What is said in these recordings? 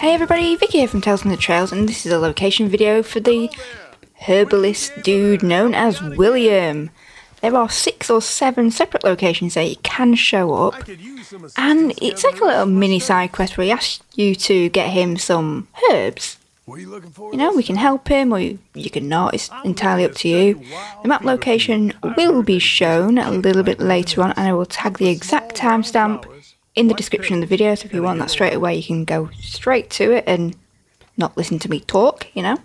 Hey everybody, Vicky here from Tales from the Trails, and this is a location video for the herbalist dude known as William. There are 6 or 7 separate locations that you can show up, and it's like a little mini side quest where he asks you to get him some herbs. You know, we can help him or you can not, it's entirely up to you. The map location will be shown a little bit later on, and I will tag the exact timestamp in the description of the video, so if you want that straight away you can go straight to it and not listen to me talk, you know.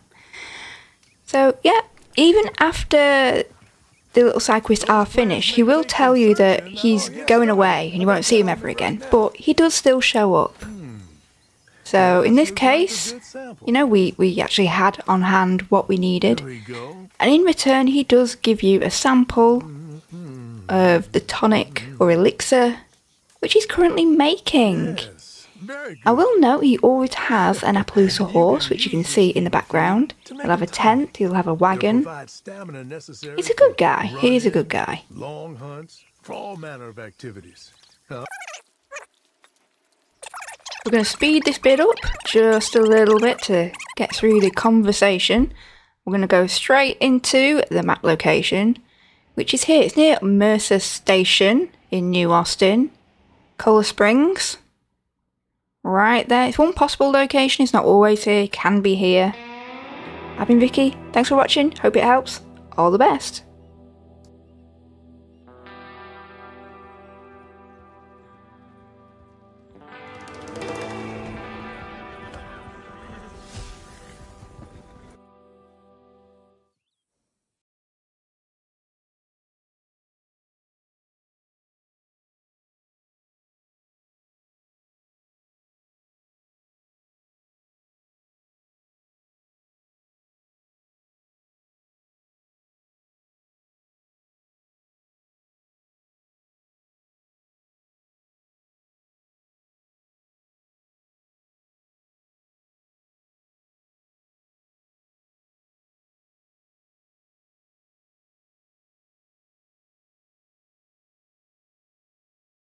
So yeah, even after the little side quests are finished, he will tell you that he's going away and you won't see him ever again, but he does still show up. So in this case, you know, we actually had on hand what we needed, and in return he does give you a sample of the tonic or elixir which he's currently making. Yes, I will note he always has an Appaloosa horse, which you can see in the background. He'll have a tent, he'll have a wagon. He's a good guy. He is a good guy. Long hunts for all manner of activities. We're going to speed this bit up just a little bit to get through the conversation. We're going to go straight into the map location, which is here. It's near Mercer Station in New Austin. Cola Springs, right there. It's one possible location, it's not always here, it can be here. I've been Vicky, thanks for watching, hope it helps, all the best.